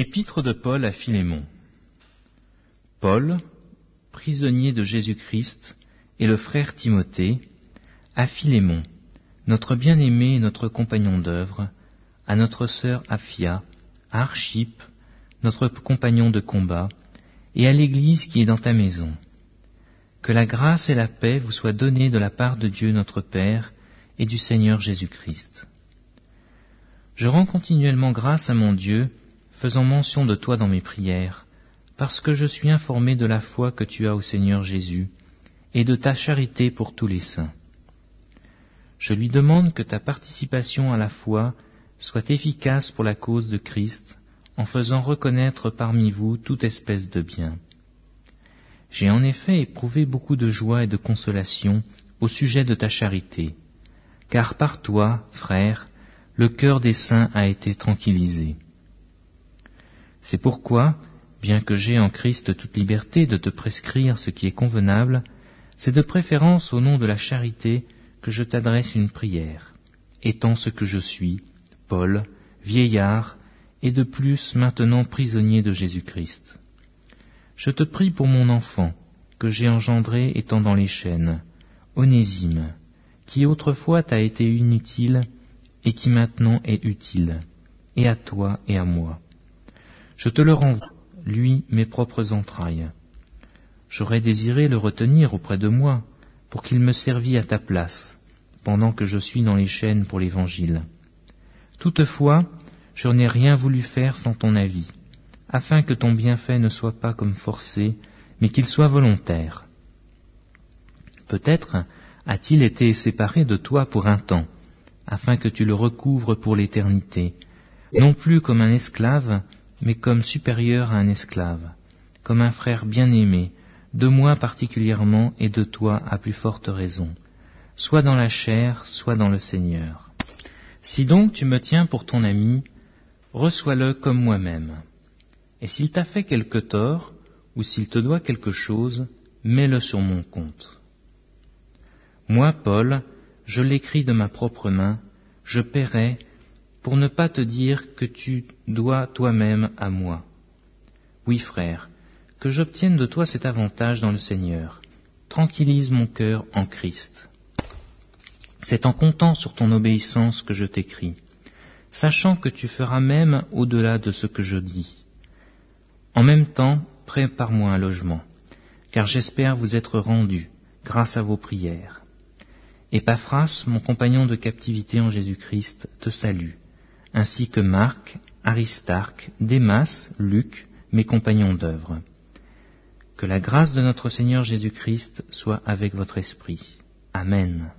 Épître de Paul à Philémon. Paul, prisonnier de Jésus-Christ, et le frère Timothée, à Philémon, notre bien-aimé et notre compagnon d'œuvre, à notre sœur Aphia, à Archippe, notre compagnon de combat, et à l'Église qui est dans ta maison. Que la grâce et la paix vous soient données de la part de Dieu notre Père et du Seigneur Jésus-Christ. Je rends continuellement grâce à mon Dieu, faisant mention de toi dans mes prières, parce que je suis informé de la foi que tu as au Seigneur Jésus, et de ta charité pour tous les saints. Je lui demande que ta participation à la foi soit efficace pour la cause de Christ, en faisant reconnaître parmi vous toute espèce de bien. J'ai en effet éprouvé beaucoup de joie et de consolation au sujet de ta charité, car par toi, frère, le cœur des saints a été tranquillisé. C'est pourquoi, bien que j'aie en Christ toute liberté de te prescrire ce qui est convenable, c'est de préférence au nom de la charité que je t'adresse une prière, étant ce que je suis, Paul, vieillard, et de plus maintenant prisonnier de Jésus-Christ. Je te prie pour mon enfant, que j'ai engendré étant dans les chaînes, Onésime, qui autrefois t'a été inutile et qui maintenant est utile, et à toi et à moi. Je te le renvoie, lui, mes propres entrailles. J'aurais désiré le retenir auprès de moi, pour qu'il me servît à ta place, pendant que je suis dans les chaînes pour l'Évangile. Toutefois, je n'ai rien voulu faire sans ton avis, afin que ton bienfait ne soit pas comme forcé, mais qu'il soit volontaire. Peut-être a-t-il été séparé de toi pour un temps, afin que tu le recouvres pour l'éternité, non plus comme un esclave, mais comme supérieur à un esclave, comme un frère bien-aimé, de moi particulièrement et de toi à plus forte raison, soit dans la chair, soit dans le Seigneur. Si donc tu me tiens pour ton ami, reçois-le comme moi-même. Et s'il t'a fait quelque tort, ou s'il te doit quelque chose, mets-le sur mon compte. Moi, Paul, je l'écris de ma propre main, je paierai, pour ne pas te dire que tu dois toi-même à moi. Oui, frère, que j'obtienne de toi cet avantage dans le Seigneur. Tranquillise mon cœur en Christ. C'est en comptant sur ton obéissance que je t'écris, sachant que tu feras même au-delà de ce que je dis. En même temps, prépare-moi un logement, car j'espère vous être rendu grâce à vos prières. Épaphras, mon compagnon de captivité en Jésus-Christ, te salue, ainsi que Marc, Aristarque, Démas, Luc, mes compagnons d'œuvre. Que la grâce de notre Seigneur Jésus-Christ soit avec votre esprit. Amen.